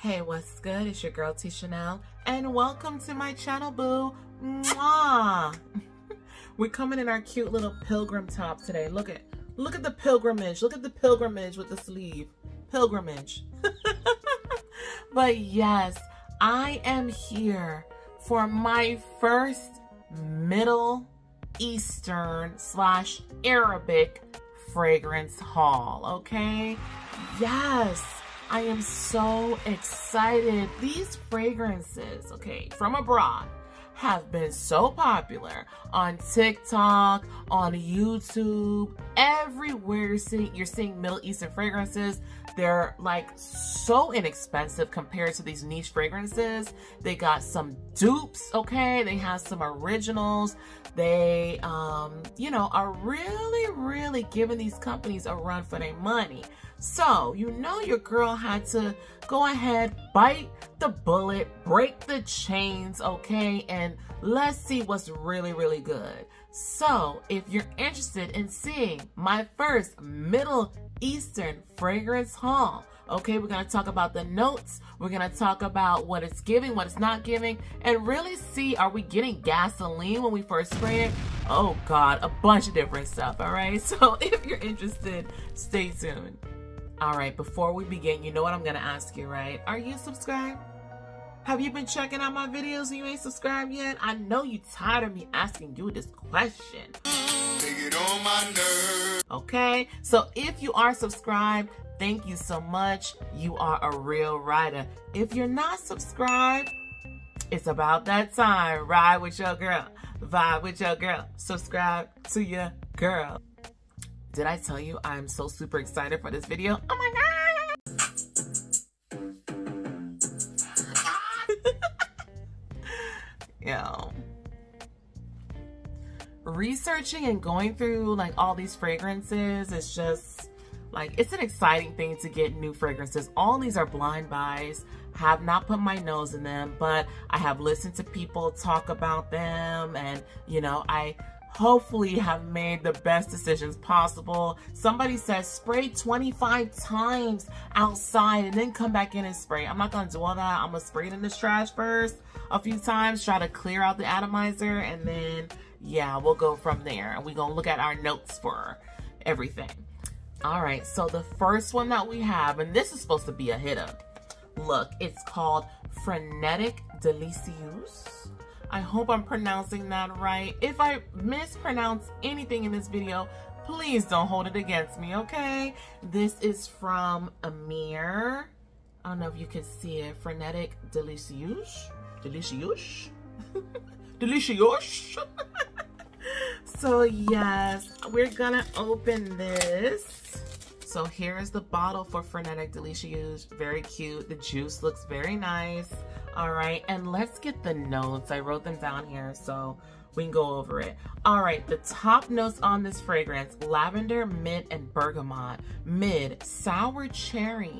Hey, what's good? It's your girl T-Chanel, and welcome to my channel, boo. Mwah! We're coming in our cute little pilgrim top today. Look at the pilgrimage. Look at the pilgrimage with the sleeve. Pilgrimage. But yes, I am here for my first Middle Eastern / Arabic fragrance haul, okay? Yes. I am so excited. These fragrances, okay, from abroad have been so popular on TikTok, on YouTube, everywhere you're seeing Middle Eastern fragrances. They're like so inexpensive compared to these niche fragrances. They got some dupes, okay? They have some originals. They, you know, are really giving these companies a run for their money. So, you know your girl had to go ahead, bite the bullet, break the chains, okay? And let's see what's really good. So, if you're interested in seeing my first Middle Eastern fragrance haul, okay, we're going to talk about the notes, we're going to talk about what it's giving, what it's not giving, and really see, are we getting gasoline when we first spray it? Oh God, a bunch of different stuff, all right? So if you're interested, stay tuned. All right, before we begin, you know what I'm going to ask you, right? Are you subscribed? Have you been checking out my videos and you ain't subscribed yet? I know you tired of me asking you this question. Take it on my nerves. Okay, so if you are subscribed, thank you so much. You are a real rider. If you're not subscribed, it's about that time. Ride with your girl. Vibe with your girl. Subscribe to your girl. Did I tell you I'm so super excited for this video? Oh my God! Yo. Researching and going through like all these fragrances is just like, it's an exciting thing to get new fragrances. All these are blind buys. Have not put my nose in them, but I have listened to people talk about them, and you know, I hopefully have made the best decisions possible. Somebody says spray 25 times outside and then come back in and spray. I'm not gonna do all that. I'm gonna spray it in this trash first a few times, try to clear out the atomizer, and then yeah, we'll go from there. And we're gonna look at our notes for everything. All right, so the first one that we have, and this is supposed to be a hitter. Look, it's called Frenetic Delicieuse. I hope I'm pronouncing that right. If I mispronounce anything in this video, please don't hold it against me, okay? This is from Emir. I don't know if you can see it. Frenetic Delicieuse. Delicieuse. Delicieuse. So yes, we're gonna open this. So here is the bottle for Frenetic Delicieuse. Very cute. The juice looks very nice. All right, and let's get the notes. I wrote them down here so we can go over it. All right, the top notes on this fragrance: lavender, mint, and bergamot. Mid, sour cherry.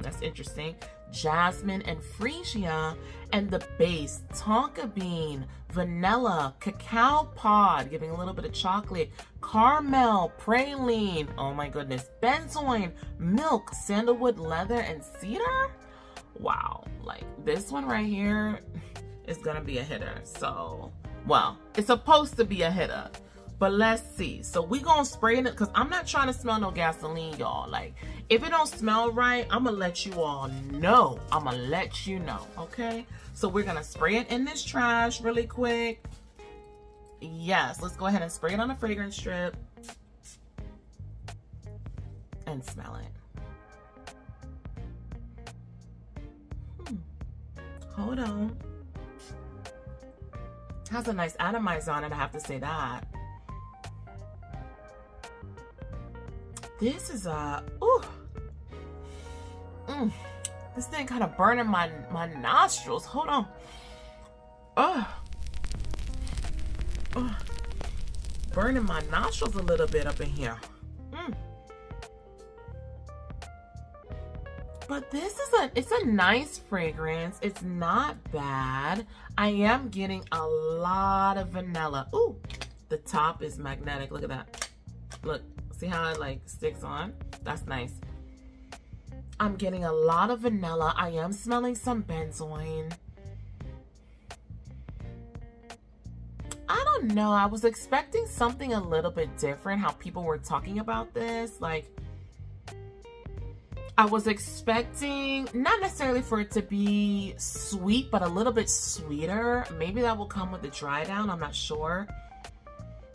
That's interesting. Jasmine and freesia. And the base, tonka bean, vanilla, cacao pod, giving a little bit of chocolate, caramel, praline, oh my goodness, benzoin, milk, sandalwood, leather, and cedar. Wow, like this one right here is gonna be a hitter. So, well, it's supposed to be a hitter, but let's see. So we gonna spray it, because I'm not trying to smell no gasoline, y'all. Like, if it don't smell right, I'm gonna let you all know. I'm gonna let you know, okay? So we're gonna spray it in this trash really quick. Yes, let's go ahead and spray it on a fragrance strip and smell it. Hold on. It has a nice atomizer on it, I have to say that. This is a, ooh, this thing kind of burning my nostrils. Hold on. Oh, burning my nostrils a little bit up in here. But this is it's a nice fragrance. It's not bad. I am getting a lot of vanilla. Ooh, the top is magnetic. Look at that. Look. See how it like sticks on? That's nice. I'm getting a lot of vanilla. I am smelling some benzoin. I don't know. I was expecting something a little bit different, how people were talking about this. Like, I was expecting, not necessarily for it to be sweet, but a little bit sweeter. Maybe that will come with the dry down. I'm not sure.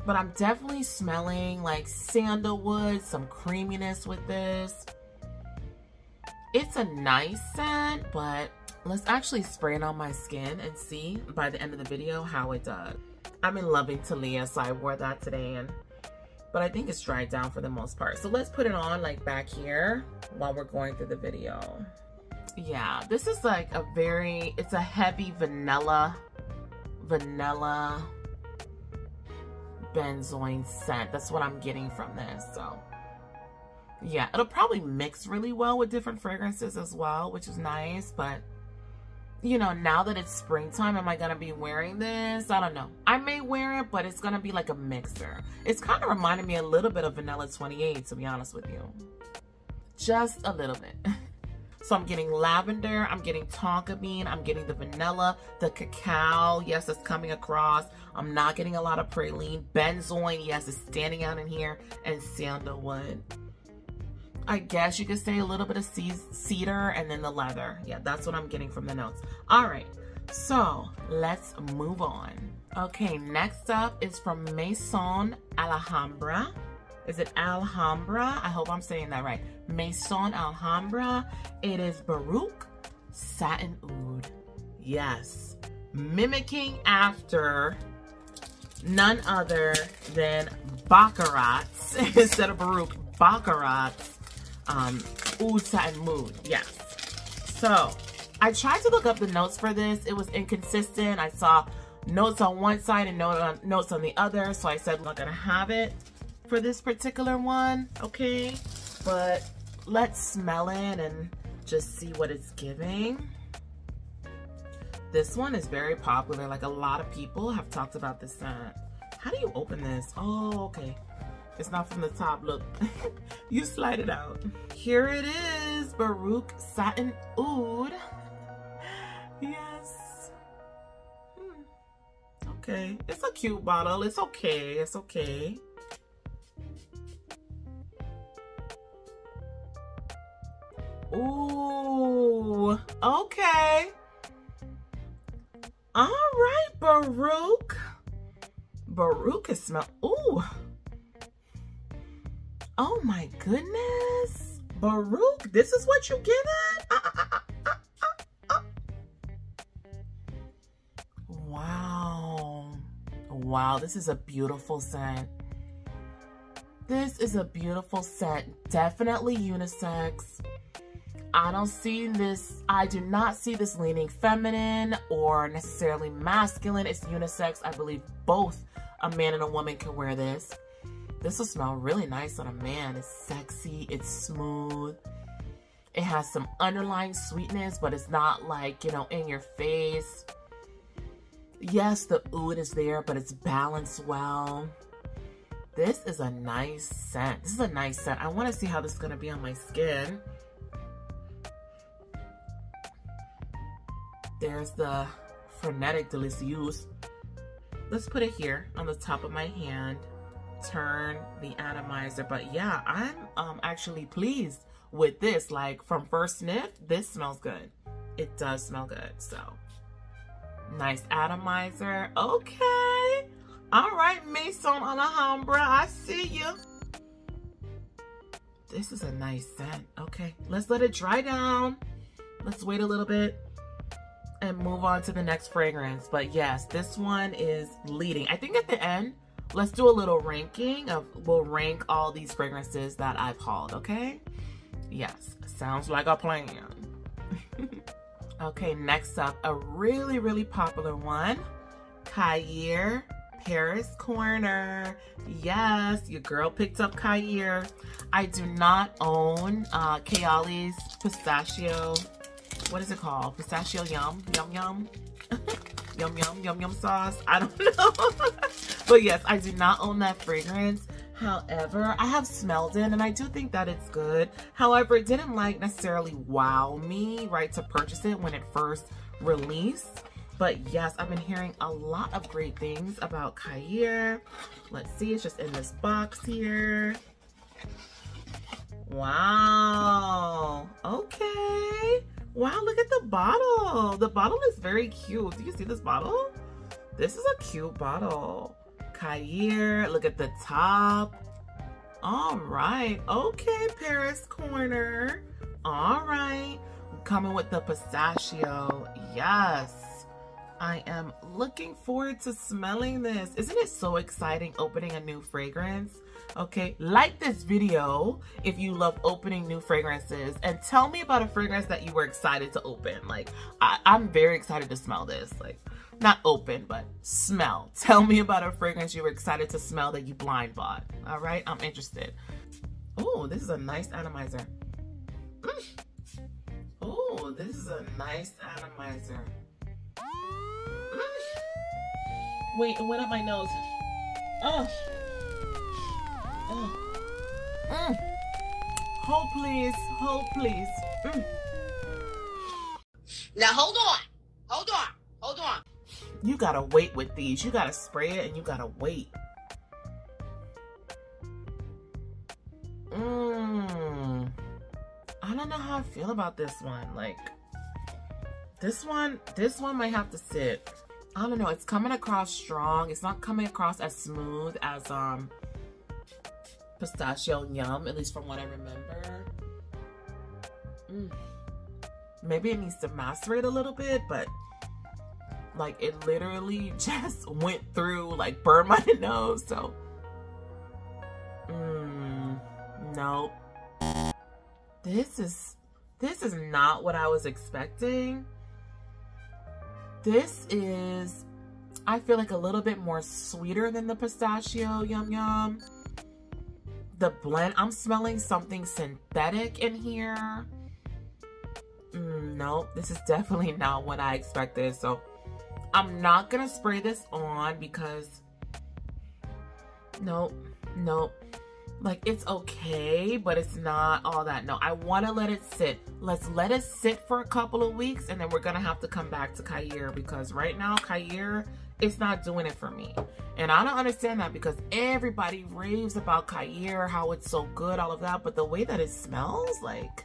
But I'm definitely smelling like sandalwood, some creaminess with this. It's a nice scent, but let's actually spray it on my skin and see by the end of the video how it does. I'm in love with Talia, so I wore that today, but I think it's dried down for the most part. So let's put it on like back here while we're going through the video. Yeah, this is like a very, it's a heavy vanilla benzoin scent. That's what I'm getting from this. So yeah, it'll probably mix really well with different fragrances as well, which is nice. But you know, now that it's springtime, am I gonna be wearing this? I don't know. I may wear it, but it's gonna be like a mixer. It's kind of reminding me a little bit of Vanilla 28, to be honest with you, just a little bit. So I'm getting lavender, I'm getting tonka bean, I'm getting the vanilla, the cacao, yes, it's coming across. I'm not getting a lot of praline. Benzoin, yes, it's standing out in here, and sandalwood. I guess you could say a little bit of cedar and then the leather. Yeah, that's what I'm getting from the notes. All right, so let's move on. Okay, next up is from Maison Alhambra. Is it Alhambra? I hope I'm saying that right. Maison Alhambra. It is Baroque Satin Oud. Yes. Mimicking after none other than Baccarat's, instead of Baroque, Baccarat's Oud Satin Mood. Yes. So I tried to look up the notes for this. It was inconsistent. I saw notes on one side and notes on the other. So I said, I'm not going to have it for this particular one, okay? But let's smell it and just see what it's giving. This one is very popular. Like, a lot of people have talked about this scent. How do you open this? Oh, okay. It's not from the top, look. You slide it out. Here it is, Baroque Satin Oud. Yes. Okay, it's a cute bottle. It's okay, it's okay. Ooh, okay. All right, Baroque. Baroque is smell. Ooh. Oh my goodness. Baroque, this is what you get at? Wow. Wow, this is a beautiful scent. This is a beautiful scent. Definitely unisex. I do not see this leaning feminine or necessarily masculine. It's unisex. I believe both a man and a woman can wear this. This will smell really nice on a man. It's sexy. It's smooth. It has some underlying sweetness, but it's not like, you know, in your face. Yes, the oud is there, but it's balanced well. This is a nice scent. This is a nice scent. I want to see how this is going to be on my skin. There's the Frenetic Delicieuse. Let's put it here on the top of my hand. Turn the atomizer. But yeah, I'm actually pleased with this. Like, from first sniff, this smells good. It does smell good. So nice atomizer. Okay. All right, Maison Alhambra. I see you. This is a nice scent. Okay, let's let it dry down. Let's wait a little bit and move on to the next fragrance. But yes, this one is leading. I think at the end, let's do a little ranking of, we'll rank all these fragrances that I've hauled, okay? Yes, sounds like a plan. Okay, next up, a really, really popular one, Khair Paris Corner. Yes, your girl picked up Khair. I do not own Kayali's Pistachio. What is it called? Pistachio yum, yum, yum. Yum, yum, yum, yum sauce. I don't know. But yes, I do not own that fragrance. However, I have smelled it and I do think that it's good. However, it didn't like necessarily wow me, right, to purchase it when it first released. But yes, I've been hearing a lot of great things about Khair. Let's see, it's just in this box here. Wow, okay. Wow, look at the bottle. The bottle is very cute. Do you see this bottle? This is a cute bottle. Khair, look at the top. All right, okay, Paris Corner. All right, coming with the pistachio, yes. I am looking forward to smelling this. Isn't it so exciting opening a new fragrance? Okay, like this video if you love opening new fragrances, and tell me about a fragrance that you were excited to open. Like, I'm very excited to smell this. Like, not open, but smell. Tell me about a fragrance you were excited to smell that you blind bought. All right, I'm interested. Oh, this is a nice atomizer. Oh, this is a nice atomizer. Wait, it went up my nose. Oh. Oh. Mm. Hold please. Hold please. Mm. Now hold on. Hold on. Hold on. You gotta wait with these. You gotta spray it and you gotta wait. Mmm. I don't know how I feel about this one. Like, this one might have to sit. I don't know, it's coming across strong. It's not coming across as smooth as Pistachio Yum, at least from what I remember. Mm. Maybe it needs to macerate a little bit, but like it literally just went through, like burned my nose, so. Nope. This is not what I was expecting. This is, I feel like, a little bit more sweeter than the Pistachio Yum Yum. The blend, I'm smelling something synthetic in here. Nope, this is definitely not what I expected. So I'm not gonna spray this on because, nope. Like, it's okay, but it's not all that. No, I want to let it sit. Let's let it sit for a couple of weeks, and then we're going to have to come back to Khair, because right now, Khair, it's not doing it for me. And I don't understand that, because everybody raves about Khair, how it's so good, all of that. But the way that it smells, like,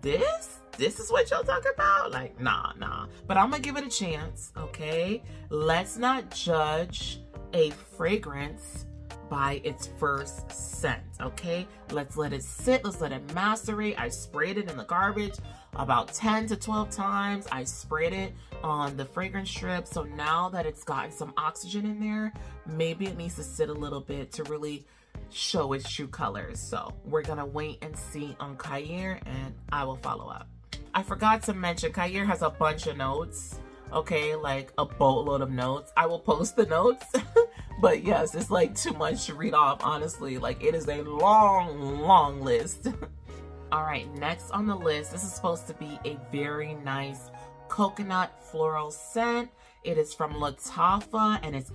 this is what y'all talking about? Like, nah. But I'm going to give it a chance, okay? Let's not judge a fragrance by its first scent, okay? Let's let it sit, let's let it macerate. I sprayed it in the garbage about 10 to 12 times. I sprayed it on the fragrance strip, so now that it's gotten some oxygen in there, maybe it needs to sit a little bit to really show its true colors. So we're gonna wait and see on Khair, and I will follow up. I forgot to mention, Khair has a bunch of notes, okay? Like a boatload of notes. I will post the notes. But yes, it's like too much to read off, honestly. Like, it is a long list. All right, next on the list, this is supposed to be a very nice coconut floral scent. It is from Lattafa, and it's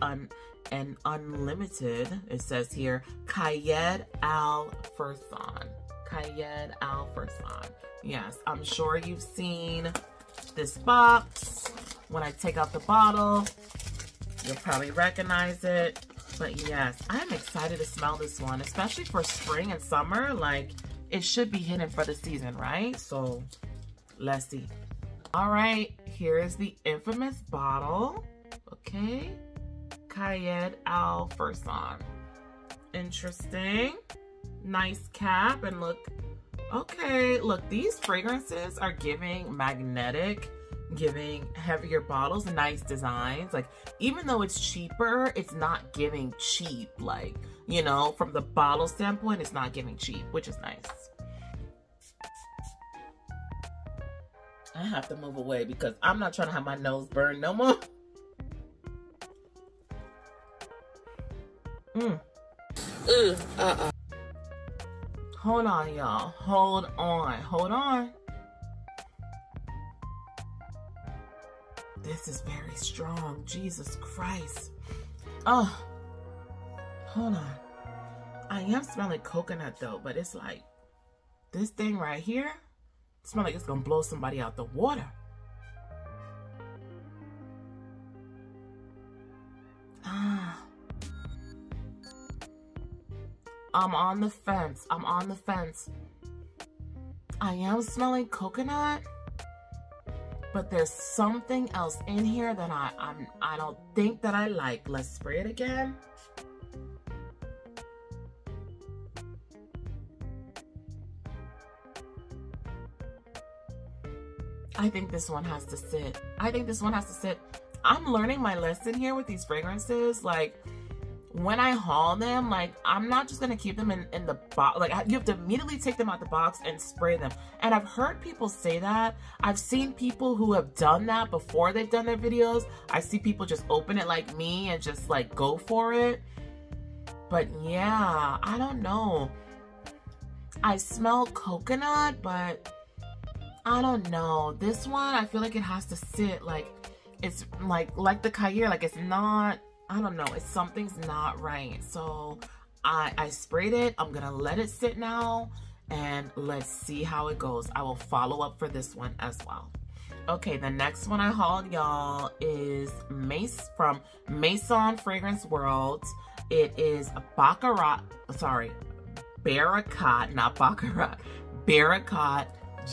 unlimited, it says here, Qued Al Fursan. Qued Al Fursan. Yes, I'm sure you've seen this box. When I take out the bottle, you'll probably recognize it. But yes, I'm excited to smell this one, especially for spring and summer. Like, it should be hidden for the season, right? So let's see. All right, here is the infamous bottle. Okay, Qued Al Fursan. Interesting, nice cap, and look, okay, look, these fragrances are giving magnetic, giving heavier bottles, nice designs. Like, even though it's cheaper, it's not giving cheap. Like, you know, from the bottle standpoint, it's not giving cheap, which is nice. I have to move away because I'm not trying to have my nose burned no more. Hold on, y'all. Hold on. This is very strong. Jesus Christ. Oh, hold on. I am smelling coconut though, but it's like this thing right here smells like it's gonna blow somebody out the water. I'm on the fence. I'm on the fence. I am smelling coconut, but there's something else in here that I don't think that I like. Let's spray it again. I think this one has to sit. I think this one has to sit. I'm learning my lesson here with these fragrances. Like, when I haul them, like, I'm not just going to keep them in the box. Like, you have to immediately take them out the box and spray them. And I've heard people say that. I've seen people who have done that before they've done their videos. I see people just open it like me and just, like, go for it. But, yeah, I don't know. I smell coconut, but I don't know. This one, I feel like it has to sit. Like, it's, like the Khair. Like, it's not... I don't know, it's something's not right. So I sprayed it. I'm gonna let it sit now and let's see how it goes. I will follow up for this one as well. Okay, the next one I hauled, y'all, is from Maison Fragrance World. It is Barakat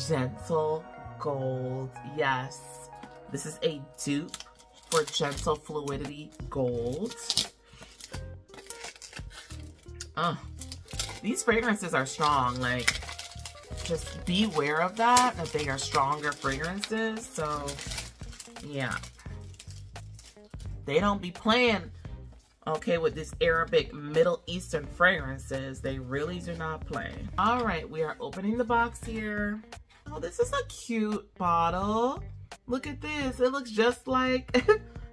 Gentle Gold. Yes, this is a dupe for Gentle Fluidity Gold. These fragrances are strong. Like, just beware of that, that they are stronger fragrances. So, yeah. They don't be playing, okay, with these Arabic Middle Eastern fragrances. They really do not play. All right, we are opening the box here. Oh, this is a cute bottle. Look at this. It looks just like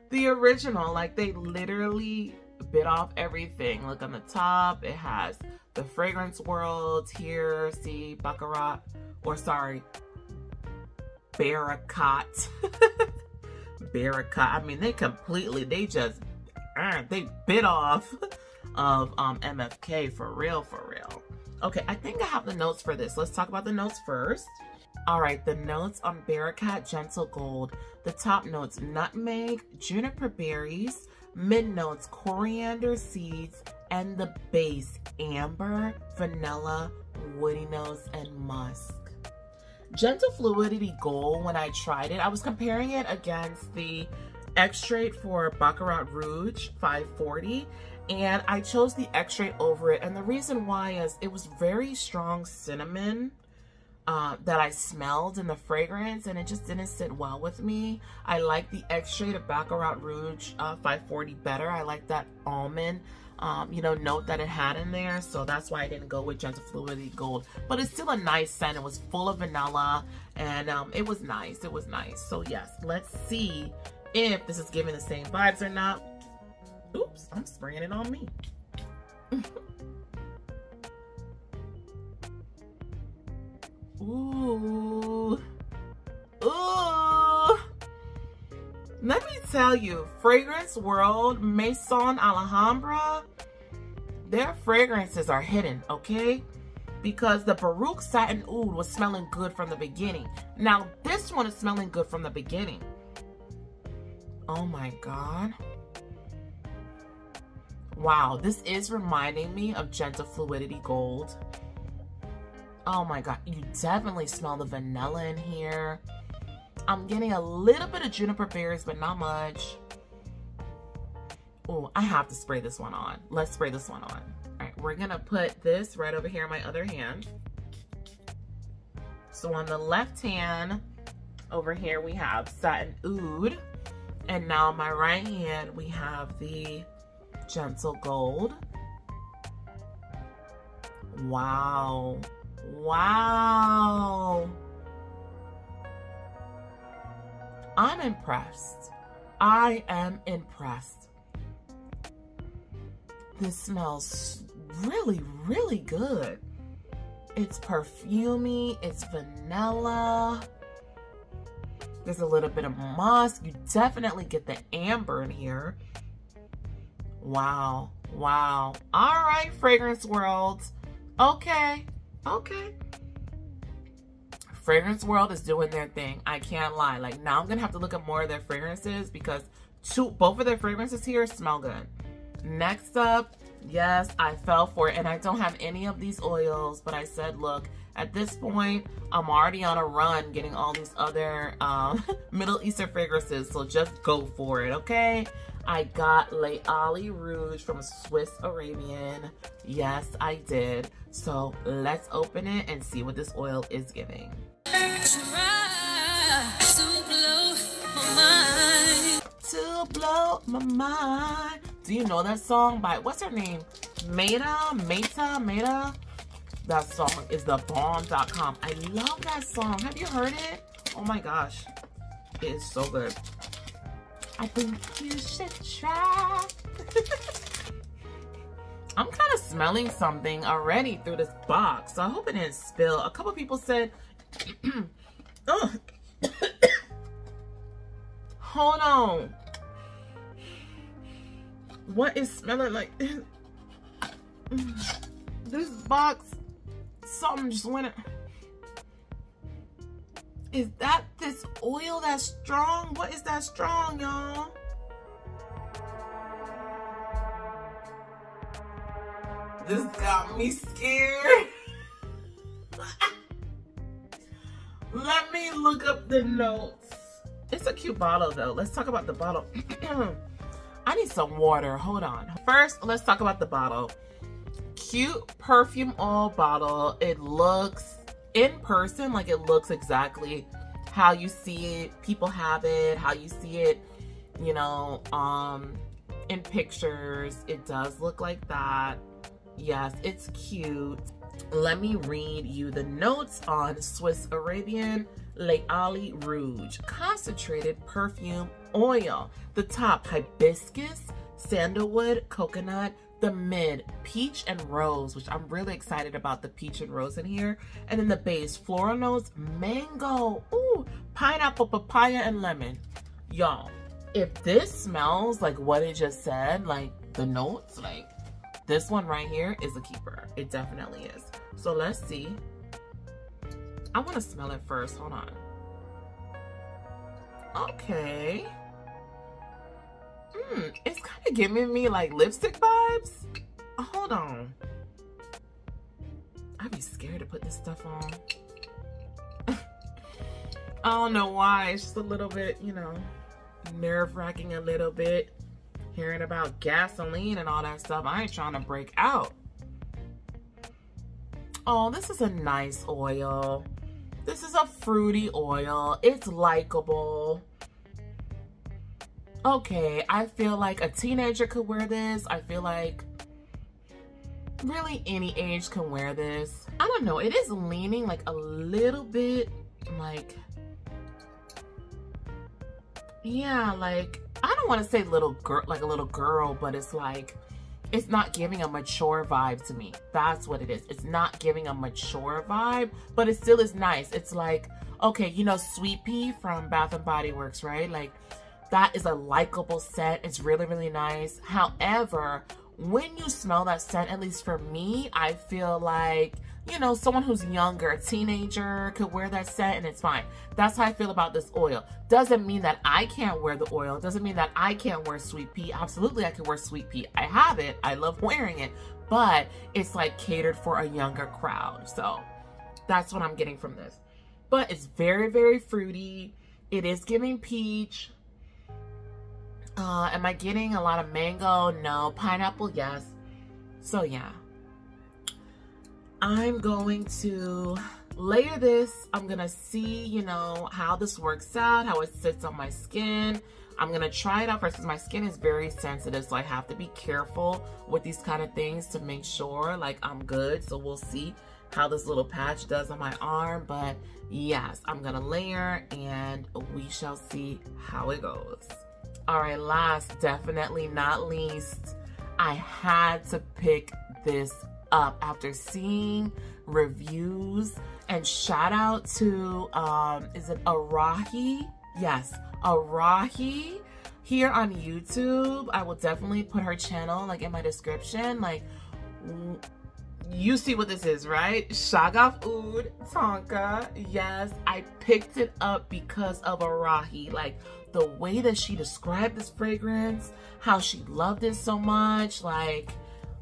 the original. Like, they literally bit off everything. Look on the top. It has the Fragrance World here. See, Barakat. Barakat. I mean, they bit off of MFK for real. Okay, I think I have the notes for this. Let's talk about the notes first. Alright, the notes on Barakat Gentle Gold. The top notes, nutmeg, juniper berries, mid notes, coriander seeds, and the base, amber, vanilla, woody notes, and musk. Gentle Fluidity Gold, when I tried it, I was comparing it against the Extrait for Baccarat Rouge 540, and I chose the Extrait over it. And the reason why is it was very strong cinnamon that I smelled in the fragrance, and it just didn't sit well with me. I like the Extrait of Baccarat Rouge 540 better. I like that almond, you know, note that it had in there, so that's why I didn't go with Gentle Fluidity Gold. But it's still a nice scent. It was full of vanilla, and it was nice. It was nice. So yes, let's see if this is giving the same vibes or not. Oops, I'm spraying it on me. Ooh. Let me tell you, Fragrance World, Maison Alhambra, their fragrances are hidden, okay? Because the Baruch Satin Oud was smelling good from the beginning. Now, this one is smelling good from the beginning. Oh my God. Wow, this is reminding me of Gentle Fluidity Gold. Oh my God, you definitely smell the vanilla in here. I'm getting a little bit of juniper berries, but not much. Oh, I have to spray this one on. Let's spray this one on. All right, we're gonna put this right over here in my other hand. So on the left hand, over here we have Satin Oud. And now on my right hand, we have the Gentle Gold. Wow. Wow. I'm impressed. I am impressed. This smells really, really good. It's perfumey. It's vanilla. There's a little bit of musk. You definitely get the amber in here. Wow. Wow. All right, Fragrance World. Okay. Okay. Fragrance World is doing their thing. I can't lie. Like, now I'm going to have to look at more of their fragrances because both of their fragrances here smell good. Next up, yes, I fell for it. And I don't have any of these oils, but I said, look, at this point, I'm already on a run getting all these other Middle Eastern fragrances. So just go for it, okay? I got Layali Rouge from Swiss Arabian. Yes, I did. So let's open it and see what this oil is giving. To blow my mind. Do you know that song by, what's her name? Maida? That song is the bomb.com. I love that song. Have you heard it? Oh my gosh. It is so good. I think you should try. I'm kind of smelling something already through this box. So I hope it didn't spill. A couple people said, oh. Hold on. What is smelling like this? This box, something just went in. Is that this oil that's strong? What is that strong, y'all? This got me scared. Let me look up the notes. It's a cute bottle though. Let's talk about the bottle. I need some water, hold on. First, let's talk about the bottle. Cute perfume oil bottle. It looks, in person, like it looks exactly how you see it, people have it, how you see it, you know, in pictures. It does look like that. Yes, it's cute. Let me read you the notes on Swiss Arabian Layali Rouge. Concentrated perfume oil. The top, hibiscus, sandalwood, coconut. The mid, peach and rose, which I'm really excited about the peach and rose in here. And then the base, floral notes, mango, ooh, pineapple, papaya, and lemon. Y'all, if this smells like what it just said, like the notes, like this one right here is a keeper. It definitely is. So let's see. I want to smell it first, hold on. Okay. It's kind of giving me like lipstick vibes. Hold on. I'd be scared to put this stuff on. I don't know why. It's just a little bit, you know, nerve-wracking a little bit. Hearing about gasoline and all that stuff. I ain't trying to break out. Oh, this is a nice oil. This is a fruity oil. It's likable. Okay, I feel like a teenager could wear this. I feel like really any age can wear this. I don't know. It is leaning like a little bit like, yeah, like I don't want to say little girl, like a little girl, but it's like, it's not giving a mature vibe to me. That's what it is. It's not giving a mature vibe, but it still is nice. It's like, okay, you know, Sweet Pea from Bath & Body Works, right? Like, that is a likable scent. It's really, really nice. However, when you smell that scent, at least for me, I feel like, you know, someone who's younger, a teenager could wear that scent and it's fine. That's how I feel about this oil. Doesn't mean that I can't wear the oil. Doesn't mean that I can't wear Sweet Pea. Absolutely, I can wear Sweet Pea. I have it. I love wearing it. But it's like catered for a younger crowd. So that's what I'm getting from this. But it's very, very fruity. It is giving peach. Am I getting a lot of mango? No. Pineapple? Yes. So yeah, I'm going to layer this. I'm going to see, you know, how this works out, how it sits on my skin. I'm going to try it out first because my skin is very sensitive. So I have to be careful with these kind of things to make sure like I'm good. So we'll see how this little patch does on my arm. But yes, I'm going to layer and we shall see how it goes. All right, last, definitely not least, I had to pick this up after seeing reviews and shout out to, is it Araki? Yes, Araki here on YouTube. I will definitely put her channel like in my description. Like, you see what this is, right? Shaghaf Oud Tonka. Yes, I picked it up because of Araki. Like, the way that she described this fragrance, how she loved it so much. Like,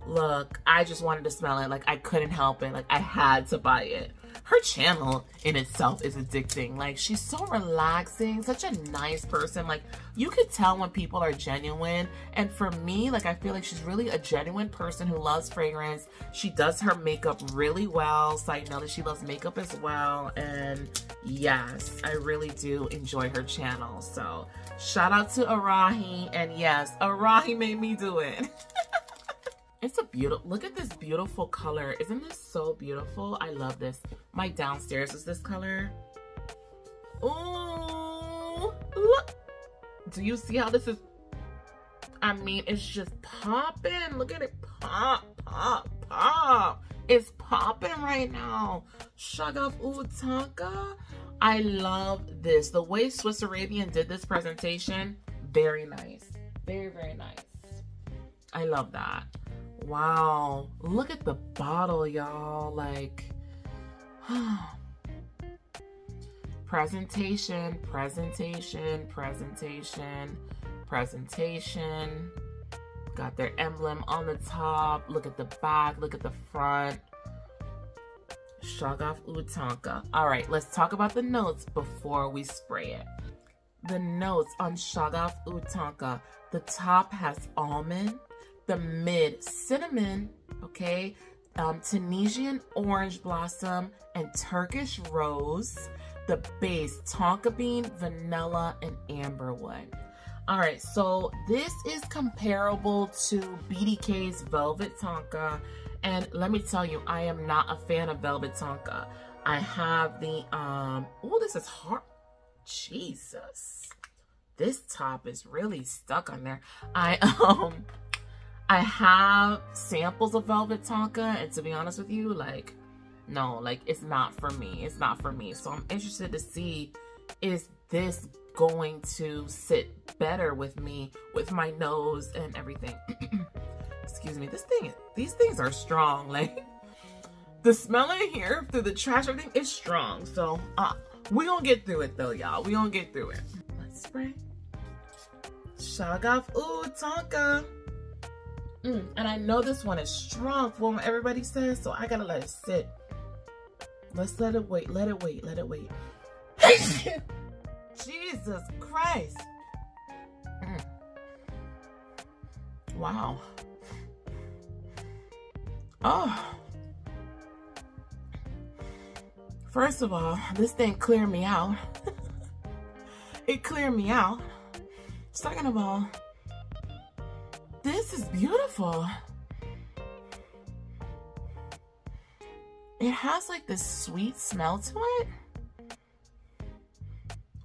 look, I just wanted to smell it. Like, I couldn't help it. Like, I had to buy it. Her channel in itself is addicting. Like, she's so relaxing, such a nice person. Like, you could tell when people are genuine. And for me, like, I feel like she's really a genuine person who loves fragrance. She does her makeup really well, so I know that she loves makeup as well. And yes, I really do enjoy her channel. So shout out to Araki. And yes, Araki made me do it. It's a beautiful, look at this beautiful color. Isn't this so beautiful? I love this. My downstairs is this color. Ooh, look. Do you see how this is? I mean, it's just popping. Look at it pop, pop, pop. It's popping right now. Shaghaf Oud Tonka. I love this. The way Swiss Arabian did this presentation, very nice. Very, very nice. I love that. Wow, look at the bottle, y'all. Like, presentation, presentation, presentation, presentation. Got their emblem on the top. Look at the back, look at the front. Shaghaf Oud Tonka. All right, let's talk about the notes before we spray it. The notes on Shaghaf Oud Tonka. The top has almond. The mid, cinnamon, okay, Tunisian orange blossom, and Turkish rose. The base, tonka bean, vanilla, and amberwood. All right, so this is comparable to BDK's Velvet Tonka. And let me tell you, I am not a fan of Velvet Tonka. I have the, oh, this is hard, Jesus. This top is really stuck on there. I have samples of Velvet Tonka, and to be honest with you, like, no, like, it's not for me. It's not for me. So I'm interested to see, is this going to sit better with me, with my nose and everything? Excuse me. This thing, these things are strong. Like, the smell in here through the trash, everything is strong. So we gonna get through it though, y'all. We gonna get through it. Let's spray. Shaghaf Oud Tonka. And I know this one is strong for what everybody says, so I gotta let it sit. Let's let it wait, let it wait, let it wait. Jesus Christ. Wow. Oh. First of all, this thing cleared me out. It cleared me out. Second of all, this is beautiful. It has like this sweet smell to it.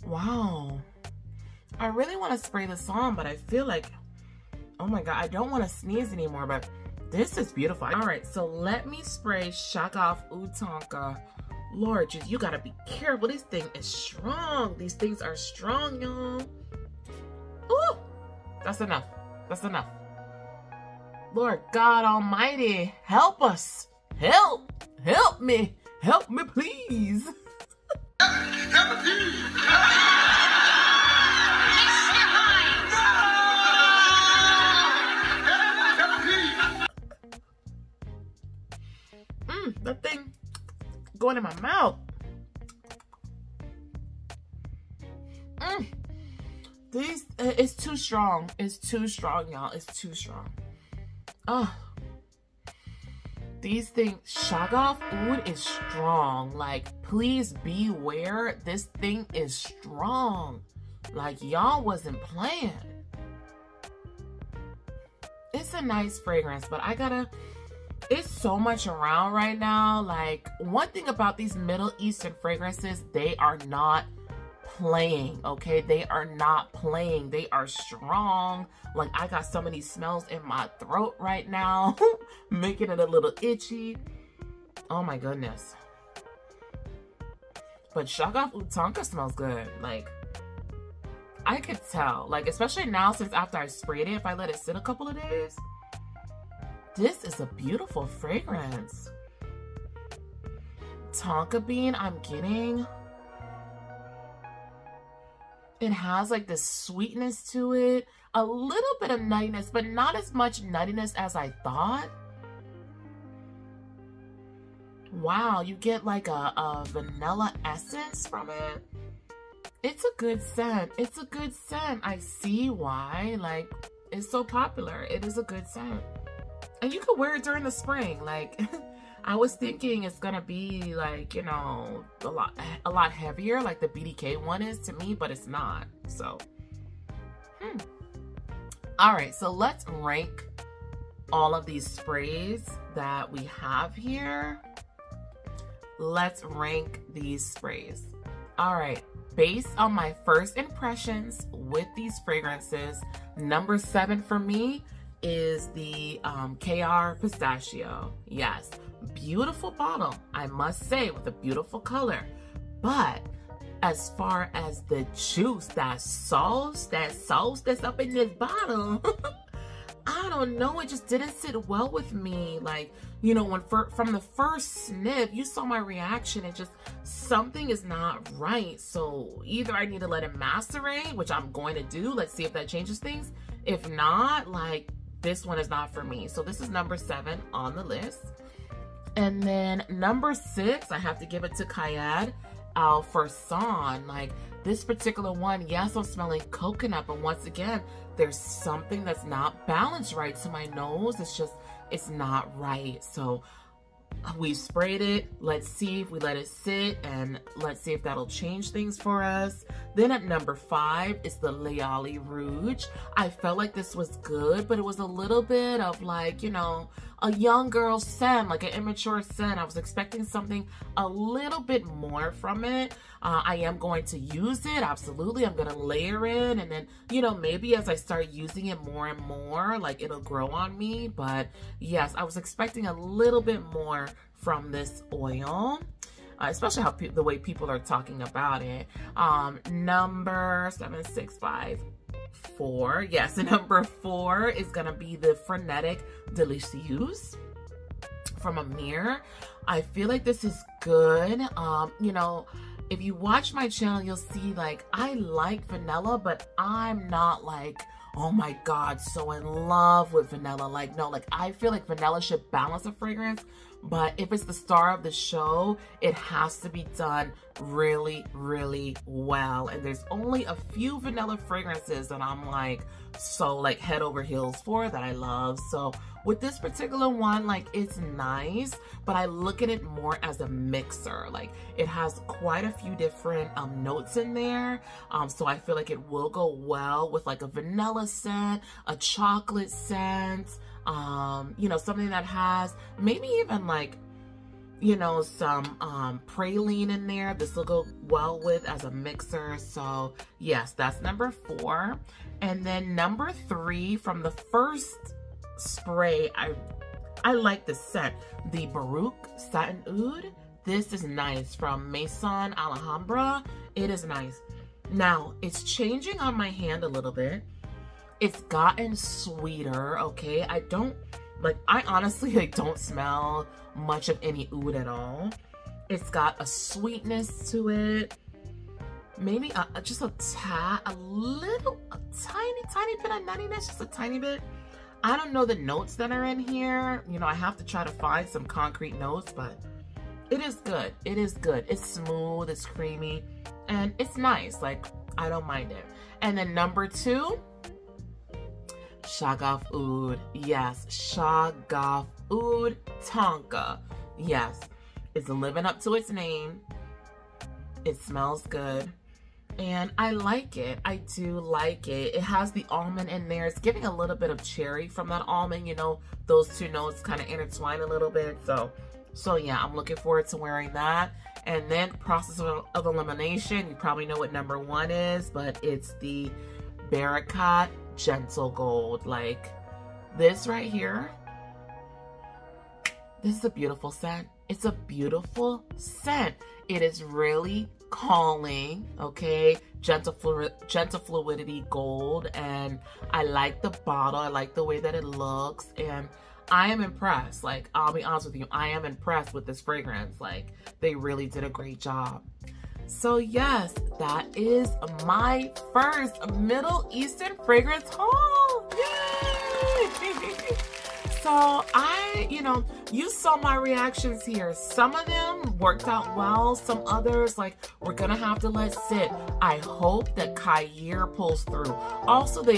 Wow. I really want to spray this on, but I feel like, oh my God, I don't want to sneeze anymore, but this is beautiful. All right, so let me spray Shaghaf Oud Tonka. Lord, you gotta be careful. This thing is strong. These things are strong, y'all. Ooh, that's enough. That's enough. Lord God Almighty, help us. Help. Help me. Help me, please. Help me, please. That thing going in my mouth. These, it's too strong. It's too strong, y'all. It's too strong. Oh, these things, Shaghaf Oud is strong. Like, please beware. This thing is strong. Like, y'all wasn't playing. It's a nice fragrance, but I gotta, it's so much around right now. Like, one thing about these Middle Eastern fragrances, they are not playing, okay? They are not playing. They are strong. Like, I got so many smells in my throat right now, making it a little itchy. Oh my goodness. But Shaghaf Oud Tonka smells good. Like, I could tell, like, especially now since after I sprayed it, if I let it sit a couple of days, this is a beautiful fragrance. Tonka bean I'm getting. It has like this sweetness to it, a little bit of nuttiness, but not as much nuttiness as I thought. Wow, you get like a vanilla essence from it. It's a good scent. It's a good scent. I see why, like, it's so popular. It is a good scent. And you could wear it during the spring. Like, I was thinking it's gonna be like, you know, a lot heavier, like the BDK one is to me, but it's not. So, all right. So let's rank all of these sprays that we have here. Let's rank these sprays. All right. Based on my first impressions with these fragrances, number 7 for me is the Khair Pistachio. Yes. Beautiful bottle, I must say, with a beautiful color. But as far as the juice, that sauce that's up in this bottle, I don't know, it just didn't sit well with me. Like, you know, when from the first sniff, you saw my reaction. It just, something is not right. So either I need to let it macerate, which I'm going to do. Let's see if that changes things. If not, like, this one is not for me. So this is number 7 on the list. And then number 6, I have to give it to Qued Al Fursan. Like, this particular one, yes, I'm smelling coconut, but once again, there's something that's not balanced right to my nose. It's just, it's not right. So we sprayed it. Let's see if we let it sit, and let's see if that'll change things for us. Then at number 5 is the Layali Rouge. I felt like this was good, but it was a little bit of, like, you know, a young girl scent, like an immature scent. I was expecting something a little bit more from it. I am going to use it, absolutely. I'm going to layer it, and then, you know, maybe as I start using it more and more, like, it'll grow on me. But yes, I was expecting a little bit more from this oil, especially how the way people are talking about it. Number 7, 6, 5, 4. Yes, and number 4 is gonna be the Frenetic Delicieuse from Emir. I feel like this is good. You know, if you watch my channel, you'll see, like, I like vanilla, but I'm not like, oh my God, so in love with vanilla. Like, no, like, I feel like vanilla should balance a fragrance, but if it's the star of the show, it has to be done really, really well. And there's only a few vanilla fragrances that I'm like, so like head over heels for, that I love. So with this particular one, like, it's nice, but I look at it more as a mixer. Like, it has quite a few different notes in there. So I feel like it will go well with like a vanilla scent, a chocolate scent, you know, something that has maybe even like, you know, some praline in there. This will go well with as a mixer. So yes, that's number 4. And then number 3 from the first spray, I like the scent, the Baroque Satin Oud. This is nice from Maison Alhambra. It is nice. Now it's changing on my hand a little bit. It's gotten sweeter, okay? I don't, like, I honestly, like, don't smell much of any oud at all. It's got a sweetness to it. Maybe just a tad, a tiny bit of nuttiness, just a tiny bit. I don't know the notes that are in here. You know, I have to try to find some concrete notes, but it is good. It is good. It's smooth, it's creamy, and it's nice. Like, I don't mind it. And then number 2, Shaghaf Oud. Yes, Shaghaf Oud Tonka. Yes, it's living up to its name. It smells good, and I like it. I do like it. It has the almond in there. It's giving a little bit of cherry from that almond. You know, those two notes kind of intertwine a little bit. So yeah, I'm looking forward to wearing that. And then process of elimination. You probably know what number 1 is, but it's the Barakat Gentle Gold. Like, this right here, this is a beautiful scent. It's a beautiful scent. It is really calming, okay? Gentle Fluidity Gold, and I like the bottle. I like the way that it looks, and I am impressed. Like, I'll be honest with you, I am impressed with this fragrance. Like, they really did a great job. So yes, that is my first Middle Eastern fragrance haul. Yay! So you saw my reactions here. Some of them worked out well. Some others, like, we're gonna have to let sit. I hope that Khair pulls through. Also the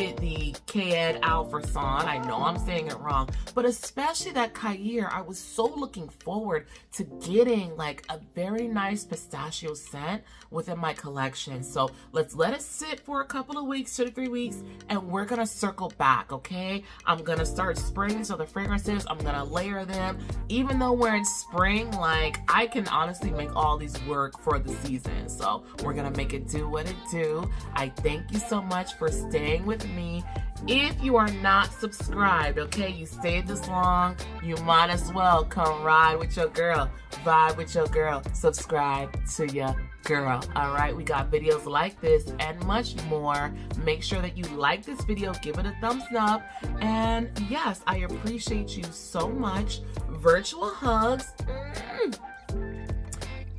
Qued Al Fursan. I know I'm saying it wrong, but especially that Khair. I was so looking forward to getting like a very nice pistachio scent within my collection. So let's let it sit for a couple of weeks, 2 to 3 weeks, and we're gonna circle back, okay? I'm gonna start spraying so the fragrances, I'm gonna layer them. Even though we're in spring, like, I can honestly make all these work for the season. So we're gonna make it do what it do. I thank you so much for staying with me. If you are not subscribed, okay, you stayed this long, you might as well come ride with your girl, vibe with your girl, subscribe to your girl. All right, we got videos like this and much more. Make sure that you like this video, give it a thumbs up, and yes, I appreciate you so much. Virtual hugs.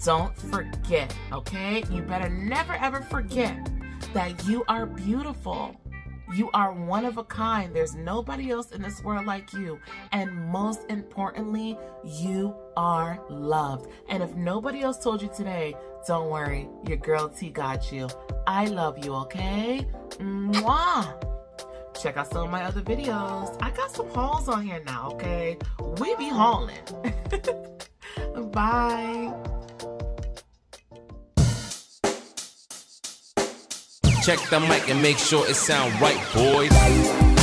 Don't forget, okay? You better never ever forget that you are beautiful. You are one of a kind. There's nobody else in this world like you. And most importantly, you are loved. And if nobody else told you today, don't worry, your girl T got you. I love you, okay? Mwah! Check out some of my other videos. I got some hauls on here now, okay? We be hauling. Bye. Check the mic and make sure it sound right, boys.